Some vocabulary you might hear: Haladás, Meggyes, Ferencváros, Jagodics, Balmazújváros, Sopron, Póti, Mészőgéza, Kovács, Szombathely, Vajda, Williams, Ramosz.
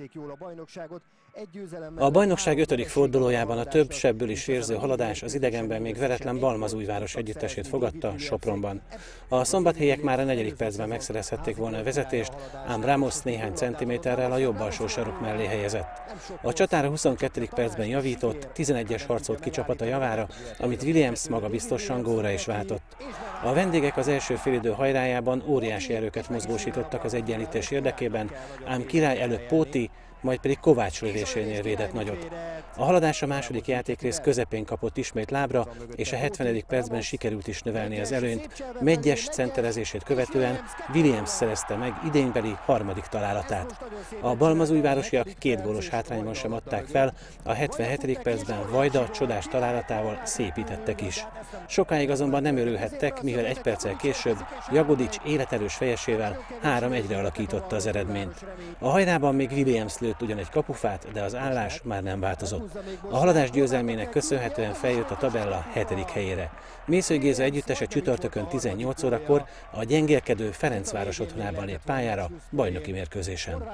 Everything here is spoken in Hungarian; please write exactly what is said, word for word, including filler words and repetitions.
befejezték jól a bajnokságot. Egy győzelemmel... A bajnokság ötödik fordulójában a több sebből is vérző Haladás az idegenben még veretlen Balmazújváros együttesét fogadta Sopronban. A szombathelyek már a negyedik percben megszerezhették volna a vezetést, ám Ramosz néhány centiméterrel a jobb alsó saruk mellé helyezett. A csatára huszonkettedik percben javított, tizenegyes harcolt ki csapata javára, amit Williams magabiztosan góra is váltott. A vendégek az első félidő hajrájában óriási erőket mozgósítottak az egyenlítés érdekében, ám Király előtt Póti, majd pedig Kovács lövésénél védett nagyot. A Haladás a második játékrész közepén kapott ismét lábra, és a hetvenedik percben sikerült is növelni az előnyt. Meggyes centerezését követően Williams szerezte meg idénybeli harmadik találatát. A balmazújvárosiak két gólos hátrányban sem adták fel, a hetvenhetedik percben Vajda csodás találatával szépítettek is. Sokáig azonban nem örülhettek, mivel egy perccel később Jagodics életerős fejesével három egyre alakította az eredményt. A hajrában még Williams lő ugyan egy kapufát, de az állás már nem változott. A Haladás győzelmének köszönhetően feljött a tabella hetedik helyére. Mészőgéza együttese csütörtökön tizennyolc órakor a gyengélkedő Ferencváros otthonában lép pályára bajnoki mérkőzésen.